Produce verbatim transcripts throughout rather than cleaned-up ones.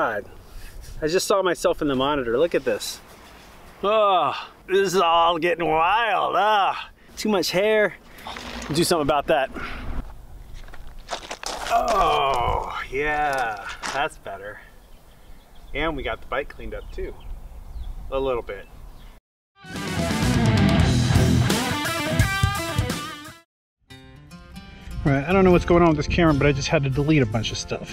God, I just saw myself in the monitor. Look at this. Oh, this is all getting wild. Ah, too much hair. I'll do something about that. Oh, yeah, that's better. And we got the bike cleaned up too, a little bit. Right, I don't know what's going on with this camera, but I just had to delete a bunch of stuff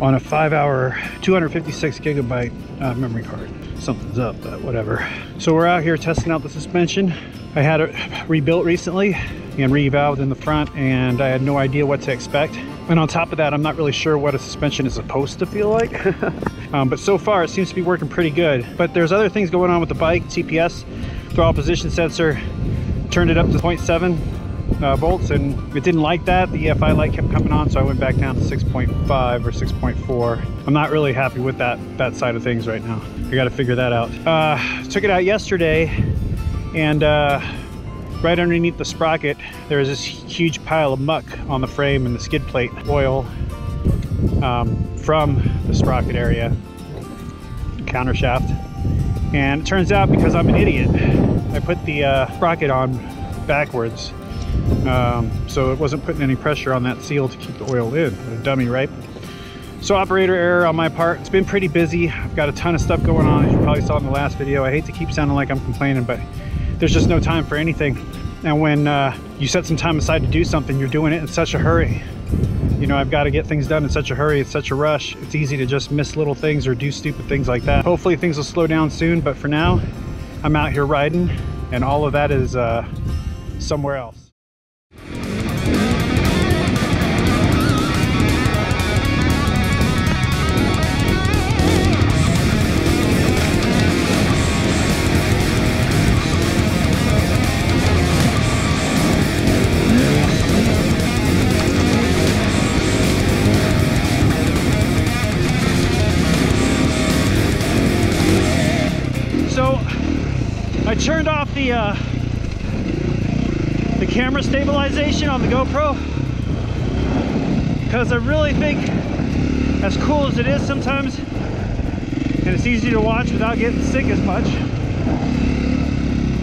on a five hour, two hundred fifty-six gigabyte uh, memory card. Something's up, but whatever. So we're out here testing out the suspension. I had it rebuilt recently and revalved in the front, and I had no idea what to expect. And on top of that, I'm not really sure what a suspension is supposed to feel like. um, but so far, it seems to be working pretty good. But there's other things going on with the bike. T P S, throttle position sensor, turned it up to zero point seven. Uh, volts, and it didn't like that. The E F I light kept coming on, so I went back down to six point five or six point four. I'm not really happy with that that side of things right now. I got to figure that out. Uh, took it out yesterday, and uh, right underneath the sprocket there is this huge pile of muck on the frame and the skid plate, oil um, from the sprocket area, counter shaft. And it turns out, because I'm an idiot, I put the uh, sprocket on backwards. Um, so it wasn't putting any pressure on that seal to keep the oil in. A dummy, right? So operator error on my part. It's been pretty busy. I've got a ton of stuff going on, as you probably saw in the last video. I hate to keep sounding like I'm complaining, but there's just no time for anything. And when uh, you set some time aside to do something, you're doing it in such a hurry. You know, I've got to get things done in such a hurry, it's such a rush. It's easy to just miss little things or do stupid things like that. Hopefully things will slow down soon, but for now, I'm out here riding, and all of that is uh, somewhere else. Turned off the uh, the camera stabilization on the GoPro because I really think, as cool as it is sometimes, and it's easy to watch without getting sick as much,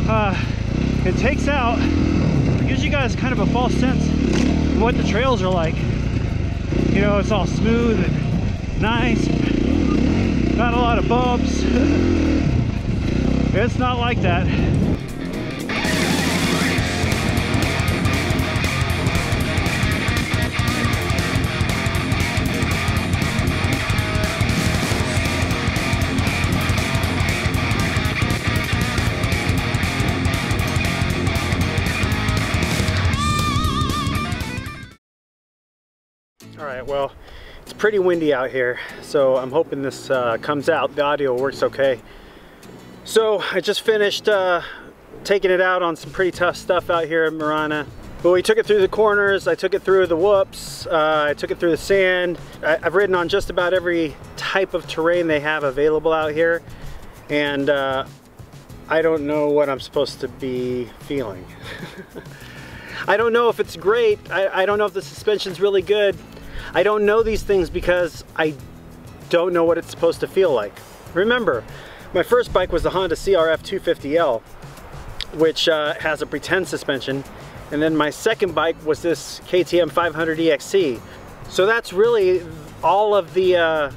uh, it takes out, it gives you guys kind of a false sense of what the trails are like. You know, it's all smooth and nice, not a lot of bumps. It's not like that. All right, well, it's pretty windy out here, so I'm hoping this uh, comes out. The audio works okay. So I just finished uh, taking it out on some pretty tough stuff out here at Marana. But we took it through the corners, I took it through the whoops, uh, I took it through the sand. I, I've ridden on just about every type of terrain they have available out here. And uh, I don't know what I'm supposed to be feeling. I don't know if it's great. I, I don't know if the suspension's really good. I don't know these things because I don't know what it's supposed to feel like. Remember, my first bike was the Honda C R F two fifty L, which uh, has a pretend suspension, and then my second bike was this K T M five hundred E X C. So that's really all of the uh,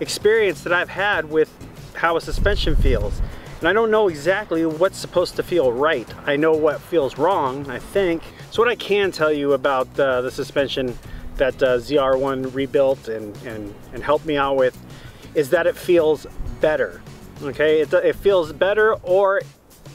experience that I've had with how a suspension feels. And I don't know exactly what's supposed to feel right. I know what feels wrong, I think. So what I can tell you about uh, the suspension that uh, Z R one rebuilt and, and, and helped me out with is that it feels better. Okay, it, it feels better or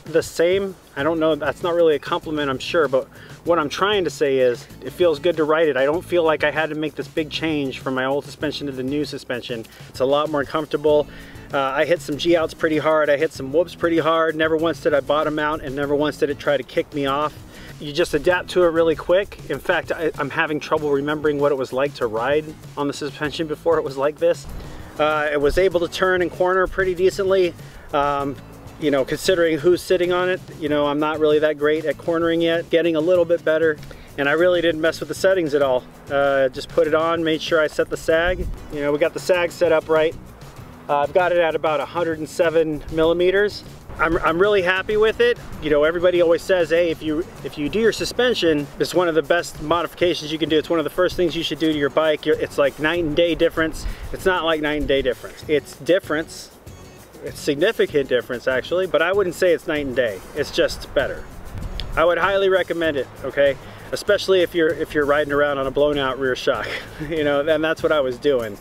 the same. I don't know, that's not really a compliment, I'm sure, but what I'm trying to say is it feels good to ride it. I don't feel like I had to make this big change from my old suspension to the new suspension. It's a lot more comfortable. Uh, I hit some G-outs pretty hard, I hit some whoops pretty hard. Never once did I bottom out, and never once did it try to kick me off. You just adapt to it really quick. In fact, I, I'm having trouble remembering what it was like to ride on the suspension before it was like this. Uh, it was able to turn and corner pretty decently, um, you know, considering who's sitting on it. You know, I'm not really that great at cornering yet, getting a little bit better. And I really didn't mess with the settings at all. Uh, just put it on, made sure I set the sag. You know, we got the sag set up right. Uh, I've got it at about one hundred seven millimeters. I'm, I'm really happy with it. You know, everybody always says, hey, if you if you do your suspension, it's one of the best modifications you can do. It's one of the first things you should do to your bike. You're, it's like night and day difference. It's not like night and day difference. It's difference. It's significant difference, actually, but I wouldn't say it's night and day. It's just better. I would highly recommend it, okay? Especially if you're if you're riding around on a blown out rear shock. You know, and that's what I was doing.